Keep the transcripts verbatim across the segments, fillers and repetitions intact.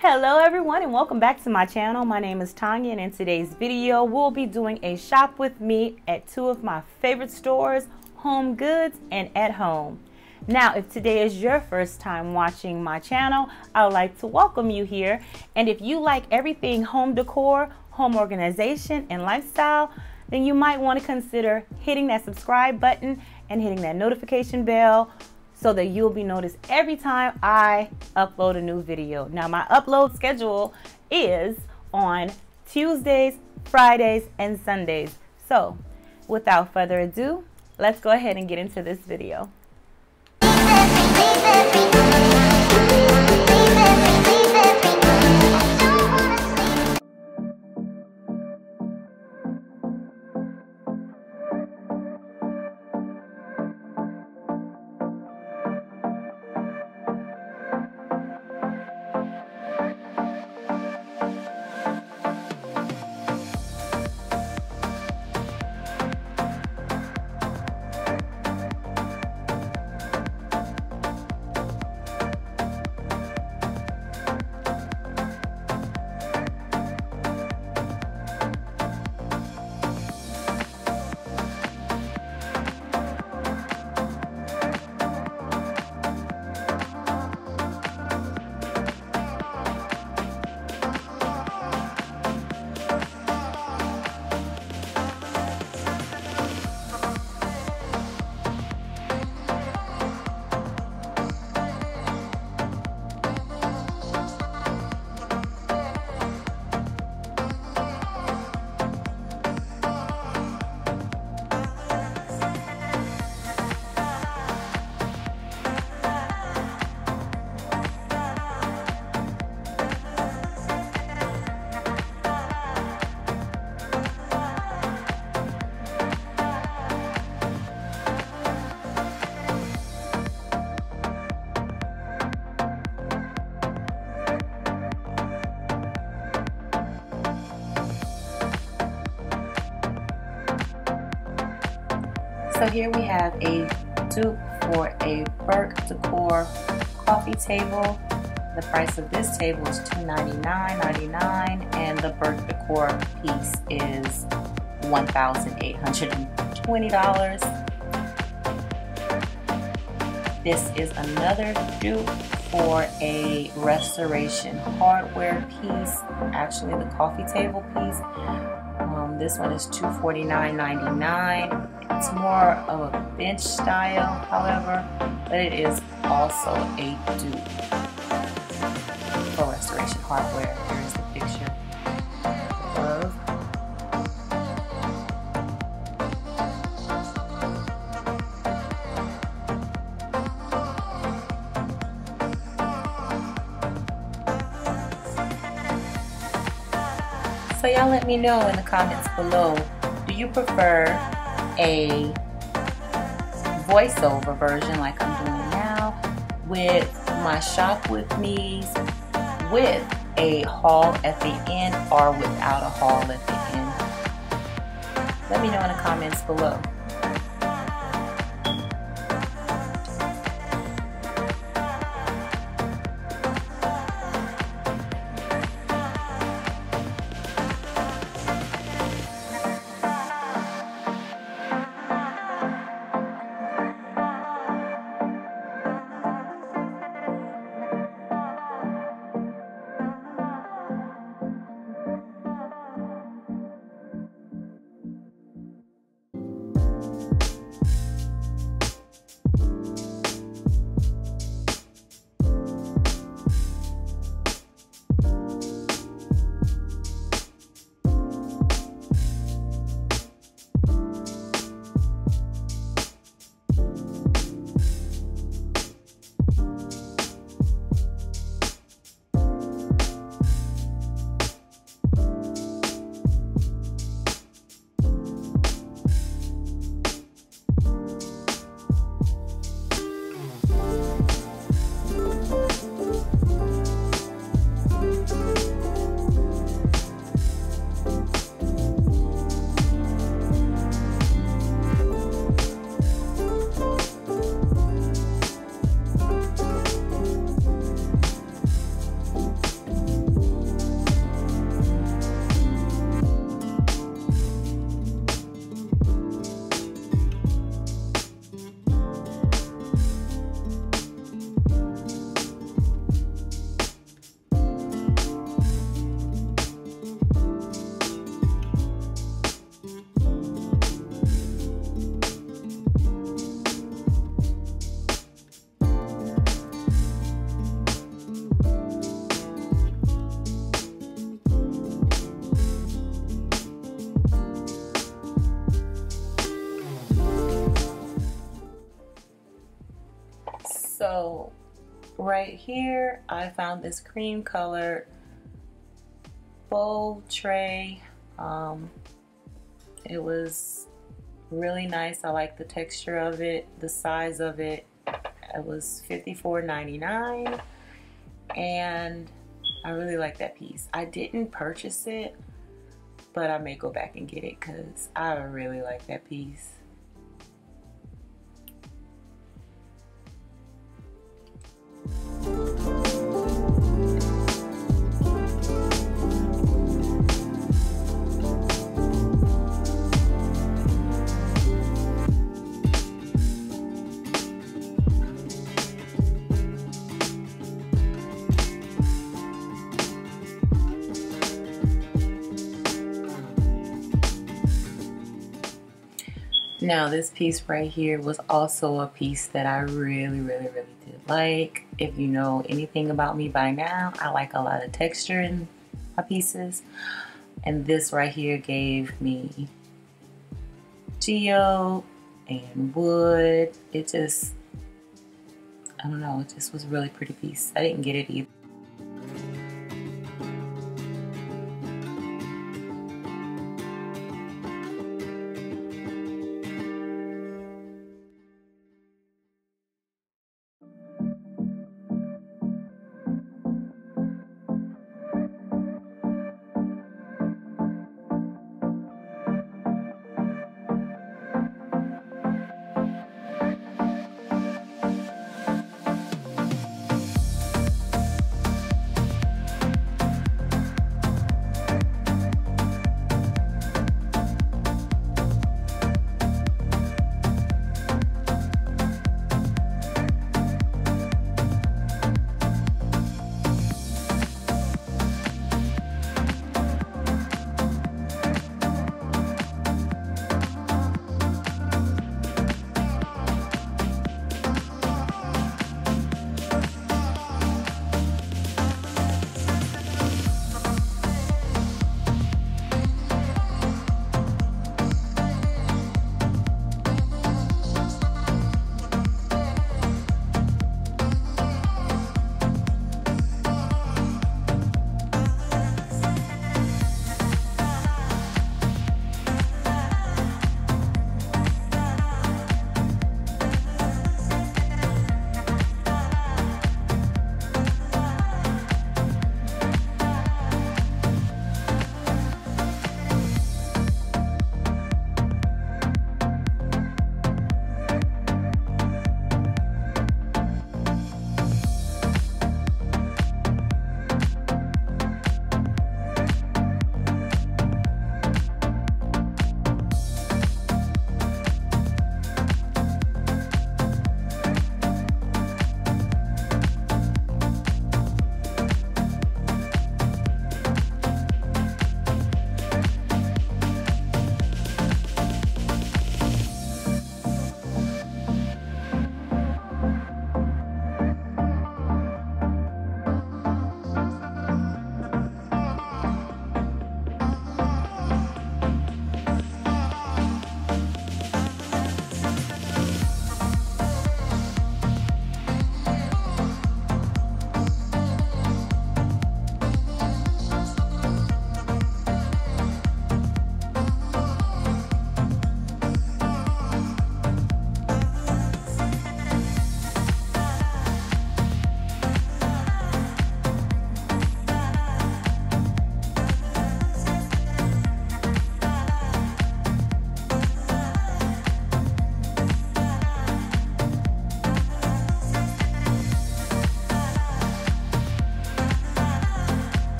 Hello everyone and welcome back to my channel. My name is Tanya and in today's video we'll be doing a shop with me at two of my favorite stores, HomeGoods and At Home. Now if today is your first time watching my channel, I would like to welcome you here, and if you like everything home decor, home organization and lifestyle, then you might want to consider hitting that subscribe button and hitting that notification bell so that you'll be noticed every time I upload a new video. Now my upload schedule is on Tuesdays, Fridays, and Sundays. So without further ado, let's go ahead and get into this video. So here we have a dupe for a Burke Decor coffee table. The price of this table is two hundred ninety-nine ninety-nine dollars and the Burke Decor piece is one thousand eight hundred twenty dollars. This is another dupe for a Restoration Hardware piece, actually the coffee table piece. Um, this one is two hundred forty-nine ninety-nine dollars. It's more of a bench style, however, but it is also a dupe for Restoration Hardware. Here is the picture above. So y'all let me know in the comments below, do you prefer a voiceover version like I'm doing now with my shop with me with a haul at the end or without a haul at the end? Let me know in the comments below. So right here, I found this cream colored bowl tray. Um, it was really nice. I like the texture of it, the size of it. It was fifty-four ninety-nine, and I really like that piece. I didn't purchase it, but I may go back and get it because I really like that piece. Now this piece right here was also a piece that I really, really, really did like. If you know anything about me by now, I like a lot of texture in my pieces. And this right here gave me geo and wood. It just, I don't know, it just was a really pretty piece. I didn't get it either.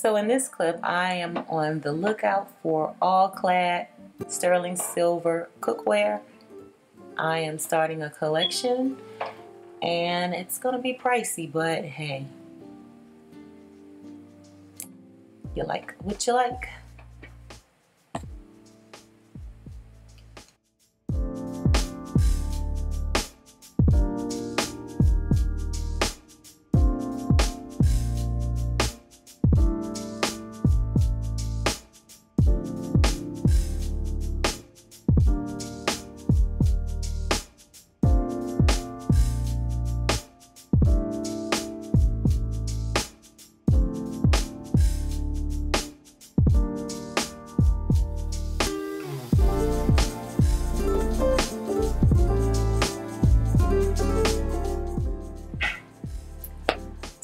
So in this clip, I am on the lookout for all-clad sterling silver cookware. I am starting a collection, and it's gonna be pricey, but hey, you like what you like.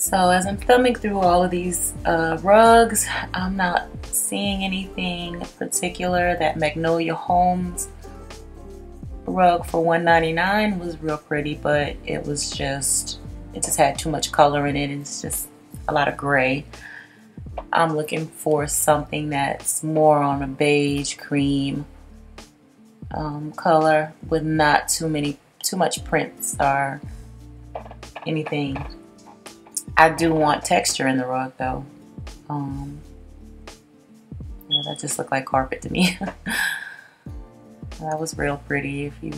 So as I'm thumbing through all of these uh, rugs, I'm not seeing anything particular. That Magnolia Homes rug for one ninety-nine was real pretty, but it was just, it just had too much color in it, and it's just a lot of gray. I'm looking for something that's more on a beige cream um, color with not too many, too much prints or anything. I do want texture in the rug though. Um, yeah, that just looked like carpet to me. That was real pretty if you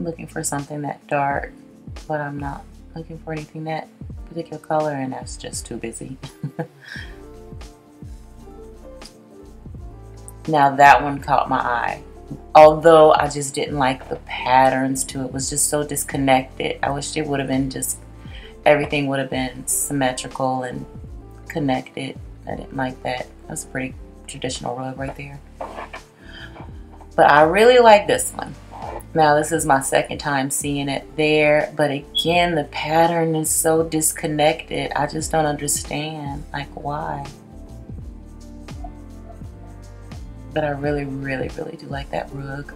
looking for something that dark, but I'm not looking for anything that particular color, and that's just too busy. Now that one caught my eye. Although I just didn't like the patterns to it. It was just so disconnected. I wish it would have been just, everything would have been symmetrical and connected. I didn't like that. That's a pretty traditional rug right there. But I really like this one. Now this is my second time seeing it there, but again, the pattern is so disconnected. I just don't understand, like, why. But I really, really, really do like that rug.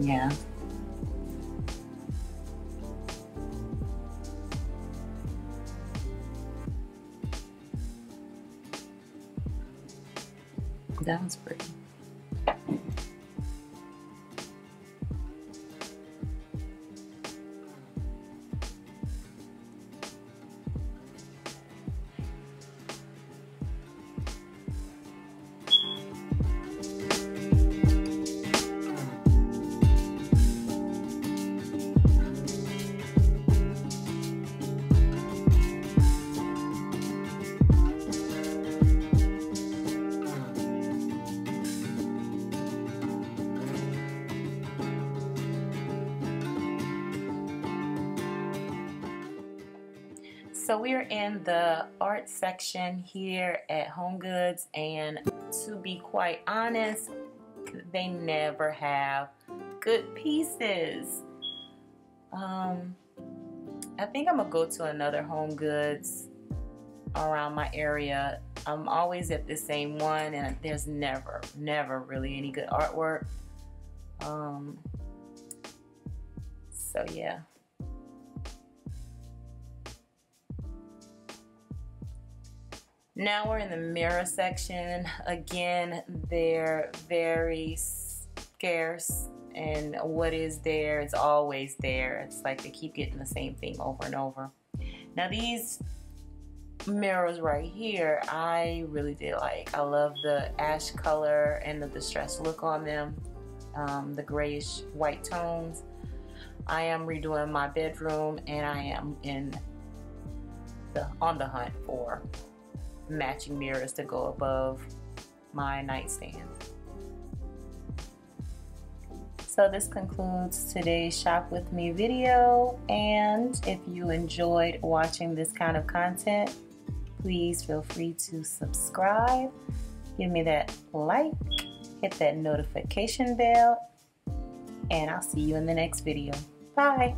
Yeah. That one's pretty. So we are in the art section here at HomeGoods, and to be quite honest, they never have good pieces. Um, I think I'm gonna go to another HomeGoods around my area. I'm always at the same one, and there's never, never really any good artwork. Um, so yeah. Now we're in the mirror section. Again, they're very scarce, and what is there, it's always there. It's like they keep getting the same thing over and over. Now these mirrors right here, I really did like. I love the ash color and the distressed look on them, um, the grayish white tones. I am redoing my bedroom, and I am in the, on the hunt for matching mirrors to go above my nightstand. So this concludes today's Shop With Me video, and if you enjoyed watching this kind of content, please feel free to subscribe, give me that like, hit that notification bell, and I'll see you in the next video. Bye!